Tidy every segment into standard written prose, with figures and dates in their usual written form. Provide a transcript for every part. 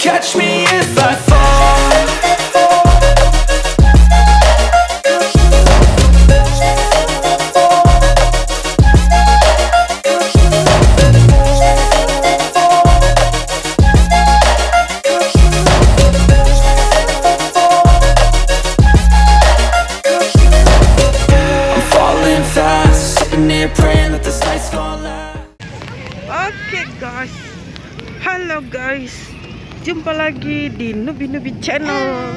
catch me if I fall. Okay guys, halo guys, jumpa lagi di Nubi Nubi Channel.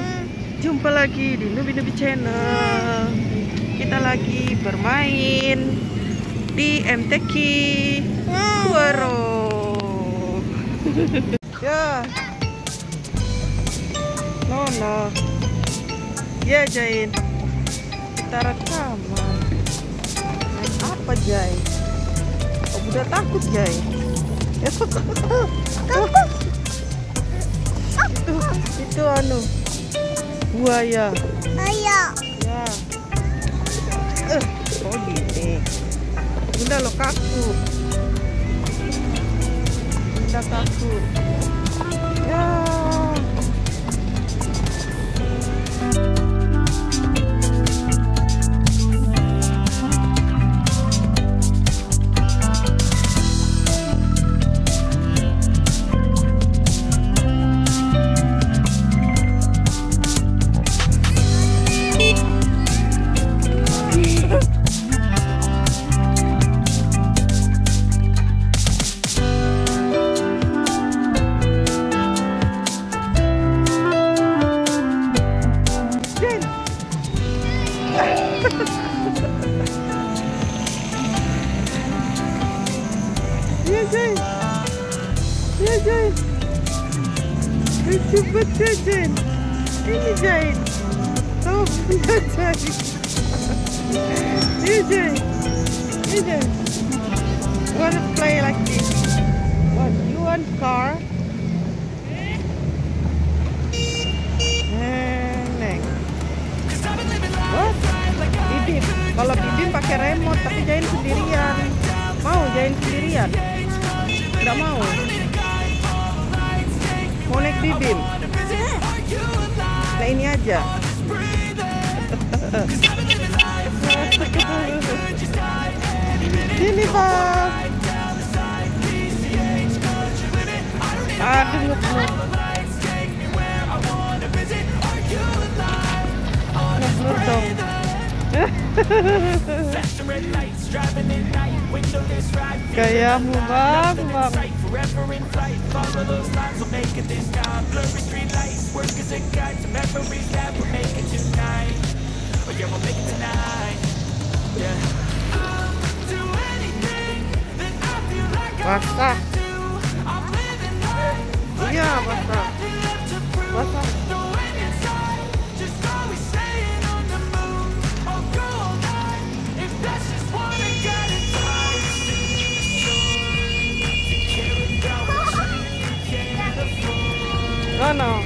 Kita lagi bermain di MTQ Kuaro. Ya, Nona, ya Jain, kita rekaman. Main apa Jain? Oh, udah takut Jain. Itu anu buaya. Buaya. Ya. Oh gini. Bunda lo kaku. Ya. Jain, lucu betul Jain. Ini Jain, tahu punya Jain. Ini Jain. Want to play like this? What? You want car? Neng. What? Bibim. Kalau Bibim pakai remote, tapi Jain sendirian. Mau Jain sendirian? Tidak mau. Mau naik Bibim? Nah ini aja. Sini Pak. Aduh nuk dong. Kayamu bang bang. Forever in flight, follow those lines, we'll make it this time. Blurry street lights, work as a guide to memories that we'll make it tonight. Oh yeah, we'll make it tonight. Yeah. I'll do anything that I feel like I want to. I'm living life like I got nothing left to prove. So when it's time, just always staying on the move. I'll go all night, if that's just what I gotta do. No. Yeah.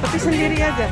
Tapi sendiri aja,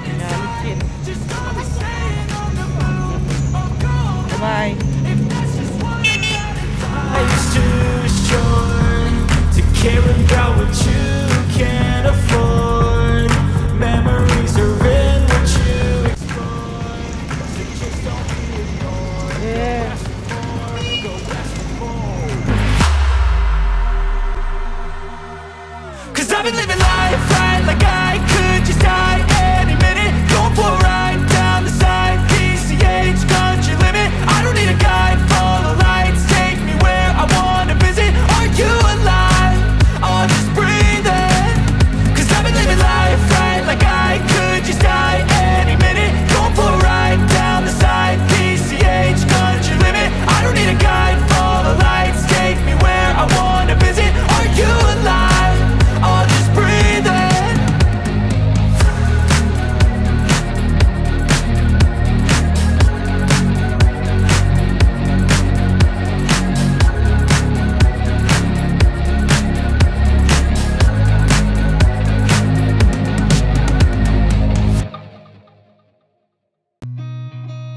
Ya licin. Bye. Yeah. I've been living life right, like I could just die any minute. Going for a ride down the side, PCH country limit. I don't need a guide, follow lights, take me where I wanna visit. Are you alive? I'm just breathing, 'cause I've been living life right, like I could just die any minute. Going for a ride down the side, PCH country limit. I don't need a guide, follow lights, take me where I wanna visit. Are you alive?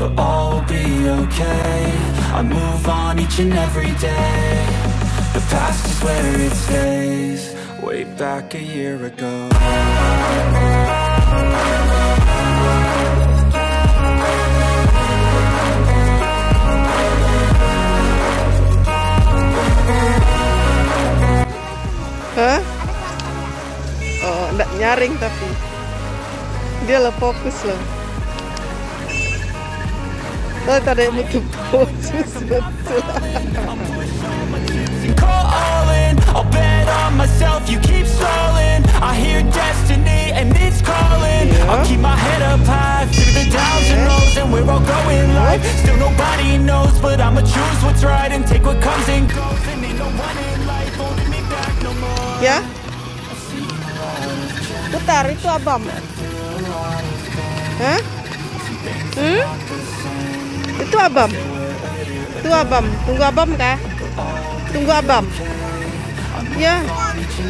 but all will be okay. I move on each and every day. The past is where it stays, way back a year ago. Huh? Oh, nggak nyaring tapi dia lah fokus loh. I thought I would I'll bet on myself, you keep swirling. I hear destiny and it's calling. I'll keep my head up high through the downs and lows, and we're all going live. Still nobody knows, but I'ma choose what's right and take what comes and goes. And ain't no one in life holding me back no more. Yeah? Putar itu abang. Huh? Itu abam, itu abam. Tunggu abam kah? Tunggu abam. Ya,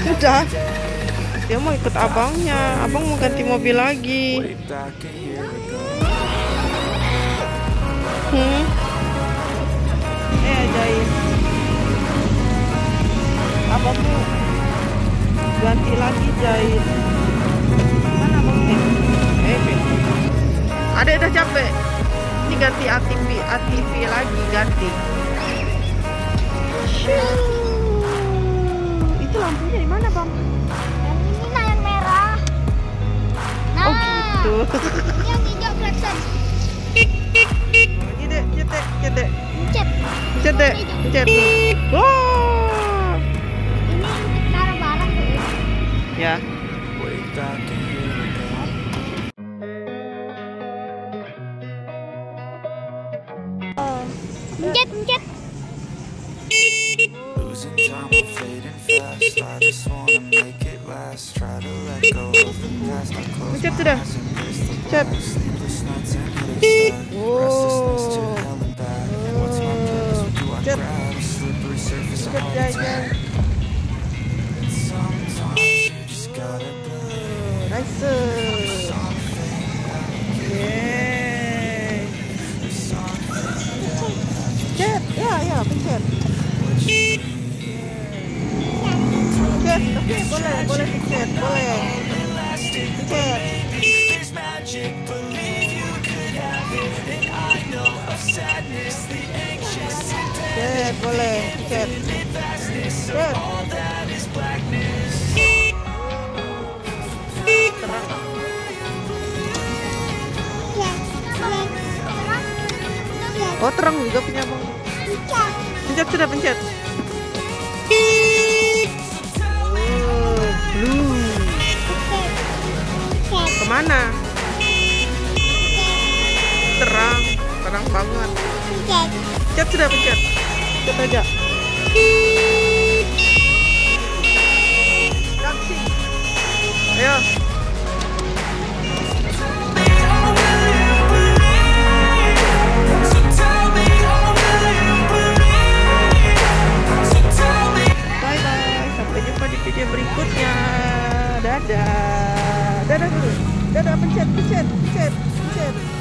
sudah. Dia mau ikut abangnya. Abang mau ganti mobil lagi. Eh, ajaib. Abang tuh ganti lagi jahit. Mana abangnya? Adek dah capek. Ini ganti ATV lagi, ganti. Itu lampunya di mana, Bang? Yang ini yang merah. Nah. Oh gitu. Ini yang hijau flexen. Ini deh, cetek. Cetek. Wow. Ini untuk taruh barang dulu. Ya. Mencet sudah. Cet. Ya, pencet. Oke, boleh pencet, boleh. Pencet. Pencet, boleh. Pencet. Pencet. Oh, terang juga punya Bang. Pencet sudah, pencet. Oh, blue. Kemana? Terang. orang banget. Pencet. Pencet sudah pencet. Pencet aja. Dancing. Ayo. Bye bye. Sampai jumpa di video berikutnya. Dadah. Dadah dulu. Dadah pencet.